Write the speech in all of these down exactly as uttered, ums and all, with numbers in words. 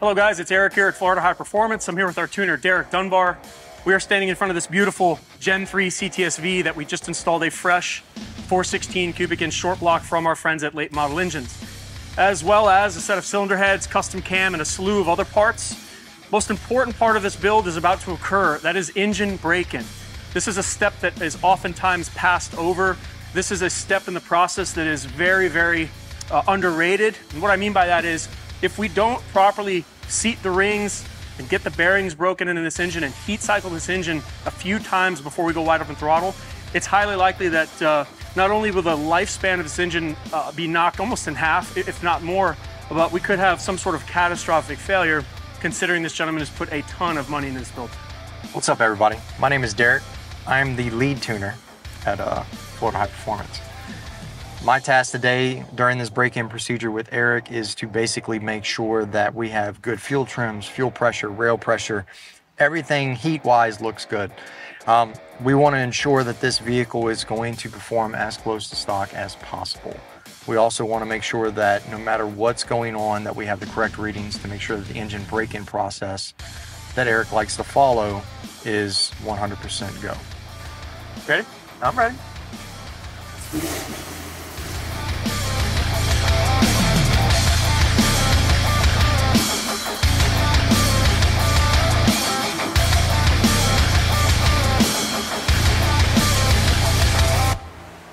Hello guys, it's Eric here at Florida High Performance. I'm here with our tuner, Derek Dunbar. We are standing in front of this beautiful Gen three C T S V that we just installed a fresh four sixteen cubic inch short block from our friends at Late Model Engines, as well as a set of cylinder heads, custom cam, and a slew of other parts. Most important part of this build is about to occur, that is engine break-in. This is a step that is oftentimes passed over. This is a step in the process that is very, very uh, underrated. And what I mean by that is, if we don't properly seat the rings and get the bearings broken into this engine and heat cycle this engine a few times before we go wide open throttle, it's highly likely that uh, not only will the lifespan of this engine uh, be knocked almost in half, if not more, but we could have some sort of catastrophic failure, considering this gentleman has put a ton of money in this build. What's up, everybody? My name is Derek. I'm the lead tuner at uh, Florida High Performance. My task today during this break-in procedure with Eric is to basically make sure that we have good fuel trims, fuel pressure, rail pressure, everything heat-wise looks good. Um, we want to ensure that this vehicle is going to perform as close to stock as possible. We also want to make sure that no matter what's going on, that we have the correct readings to make sure that the engine break-in process that Eric likes to follow is one hundred percent go. Ready? I'm ready.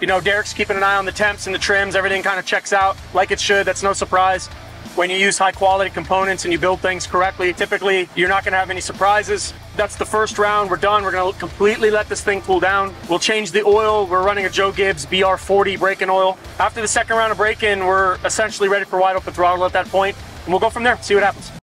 You know, Derek's keeping an eye on the temps and the trims. Everything kind of checks out like it should. That's no surprise. When you use high quality components and you build things correctly, typically you're not going to have any surprises. That's the first round. We're done. We're going to completely let this thing cool down. We'll change the oil. We're running a Joe Gibbs B R forty break-in oil. After the second round of break-in, we're essentially ready for wide open throttle at that point, and we'll go from there, see what happens.